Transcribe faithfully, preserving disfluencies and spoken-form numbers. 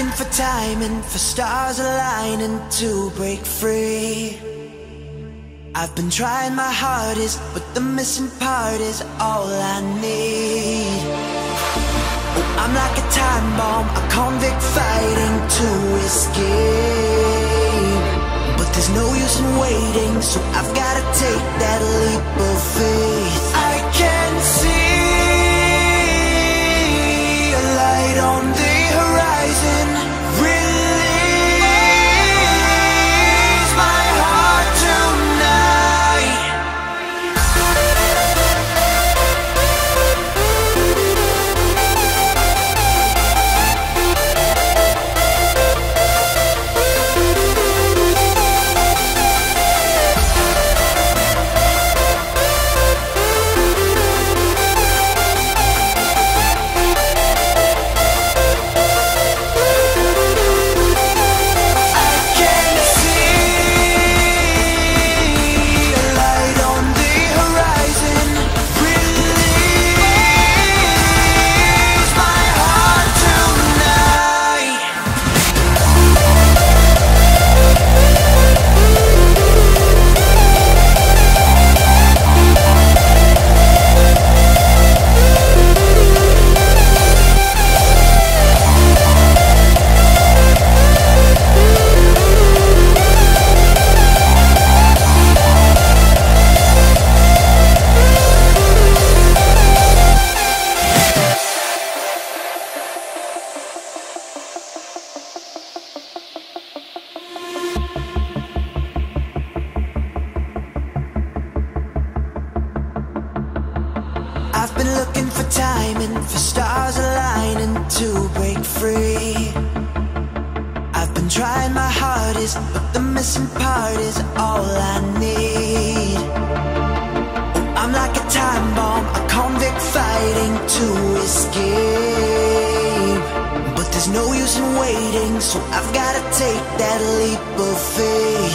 looking for timing, for stars aligning to break free. I've been trying my hardest, but the missing part is all I need. Oh, I'm like a time bomb, a convict fighting to escape. But there's no use in waiting, so I've gotta take that leap of faith. I can see a light on the horizon. Release my heart tonight. I've been looking for timing, for stars aligning to break free. I've been trying my hardest, but the missing part is all I need. I'm like a time bomb, a convict fighting to escape. But there's no use in waiting, so I've gotta take that leap of faith.